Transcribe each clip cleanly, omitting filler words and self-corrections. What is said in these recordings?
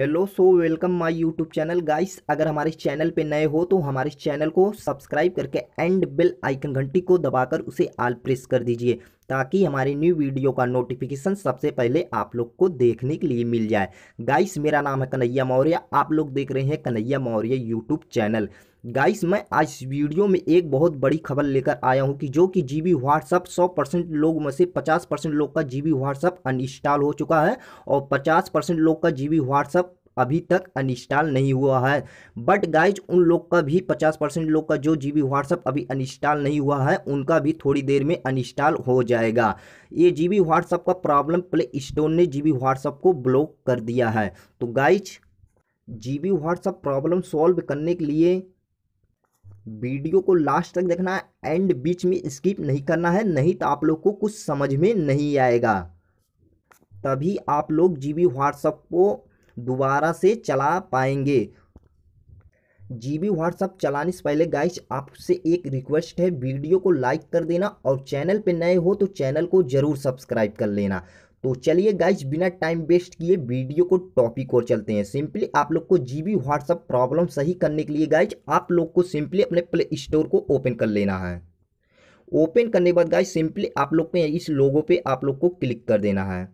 Hello so welcome my YouTube channel guys. अगर हमारे channel पे नए हो तो हमारे चैनल को सब्सक्राइब करके एंड बेल आइकन घंटी को दबाकर उसे ऑल प्रेस कर दीजिए ताकि हमारे न्यू वीडियो का नोटिफिकेशन सबसे पहले आप लोग को देखने के लिए मिल जाए। गाइस मेरा नाम है कन्हैया मौर्य, आप लोग देख रहे हैं Kanhaiya Maurya YouTube channel. Guys मैं आज वीडियो में एक बहुत बड़ी खबर लेकर आया हूं कि जो कि जीबी व्हाट्सएप 100% लोग में से 50% लोग का जीबी व्हाट्सएप अनइंस्टॉल हो चुका है और 50% लोग का जीबी व्हाट्सएप अभी तक अनइंस्टॉल नहीं हुआ है। बट गाइज उन लोग का भी 50% लोग का जो जीबी व्हाट्सएप अभी अनइंस्टॉल नहीं हुआ है उनका भी थोड़ी देर में अनइंस्टॉल हो जाएगा। ये जीबी व्हाट्सएप का प्रॉब्लम प्ले स्टोर ने जीबी व्हाट्सएप को ब्लॉक कर दिया है। तो guys GB WhatsApp problem solve करने के लिए वीडियो को लास्ट तक देखना है, एंड बीच में स्किप नहीं करना है, नहीं तो आप लोग को कुछ समझ में नहीं आएगा। तभी आप लोग जीबी व्हाट्सएप को दोबारा से चला पाएंगे। जीबी व्हाट्सएप चलाने से पहले गाइस आपसे एक रिक्वेस्ट है, वीडियो को लाइक कर देना और चैनल पे नए हो तो चैनल को ज़रूर सब्सक्राइब कर लेना। तो चलिए गाइस बिना टाइम वेस्ट किए वीडियो को टॉपिक और चलते हैं। सिंपली आप लोग को जीबी व्हाट्सएप प्रॉब्लम सही करने के लिए गाइस आप लोग को सिंपली अपने प्ले स्टोर को ओपन कर लेना है। ओपन करने के बाद गाइस सिंपली आप लोग को इस लोगो पे आप लोग को क्लिक कर देना है।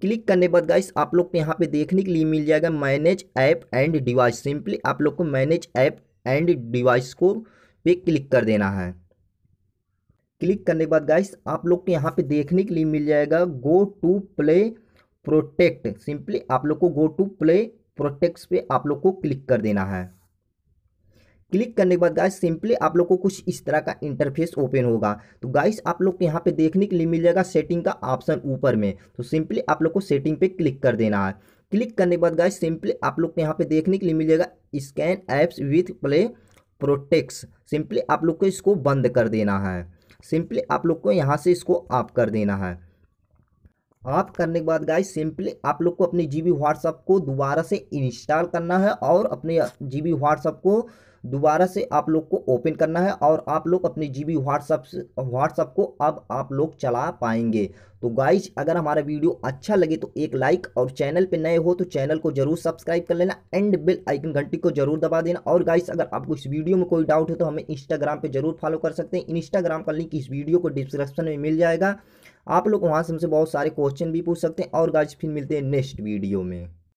क्लिक करने के बाद गाइस आप लोग को यहाँ पे देखने के लिए मिल जाएगा manage app and device. Simply आप लोग को मैनेज ऐप एंड डिवाइस को पे क्लिक कर देना है। क्लिक करने के बाद गाइस आप लोग को यहाँ पे देखने के लिए मिल जाएगा go to Play Protect. Simply आप लोग को गो टू प्ले प्रोटेक्ट पे आप लोग को क्लिक कर देना है। क्लिक करने के बाद गाइस सिंपली आप लोग को कुछ इस तरह का इंटरफेस ओपन होगा। तो गाइस आप लोग को यहाँ पे देखने के लिए मिल जाएगा सेटिंग का ऑप्शन ऊपर में। तो सिंपली आप लोग को सेटिंग पे क्लिक कर देना है। क्लिक करने के बाद गाइस सिंपली आप लोग को यहाँ पे देखने के लिए मिल जाएगा scan apps with Play Protect. Simply आप लोग को इसको बंद कर देना है। सिंपली आप लोग को यहाँ से इसको ऑफ कर देना है। ऑफ करने के बाद गाइस सिंपली आप लोग को अपने जीबी व्हाट्सएप को दोबारा से इंस्टॉल करना है और अपने जीबी व्हाट्सएप को दोबारा से आप लोग को ओपन करना है और आप लोग अपने जीबी व्हाट्सएप को अब आप लोग चला पाएंगे। तो गाइस अगर हमारा वीडियो अच्छा लगे तो एक लाइक और चैनल पे नए हो तो चैनल को जरूर सब्सक्राइब कर लेना एंड बेल आइकन घंटी को जरूर दबा देना। और गाइस अगर आपको इस वीडियो में कोई डाउट है तो हमें इंस्टाग्राम पे जरूर फॉलो कर सकते हैं। इंस्टाग्राम का लिंक इस वीडियो को डिस्क्रिप्शन में मिल जाएगा। आप लोग वहाँ से हमसे बहुत सारे क्वेश्चन भी पूछ सकते हैं। और गाइस फिर मिलते हैं नेक्स्ट वीडियो में।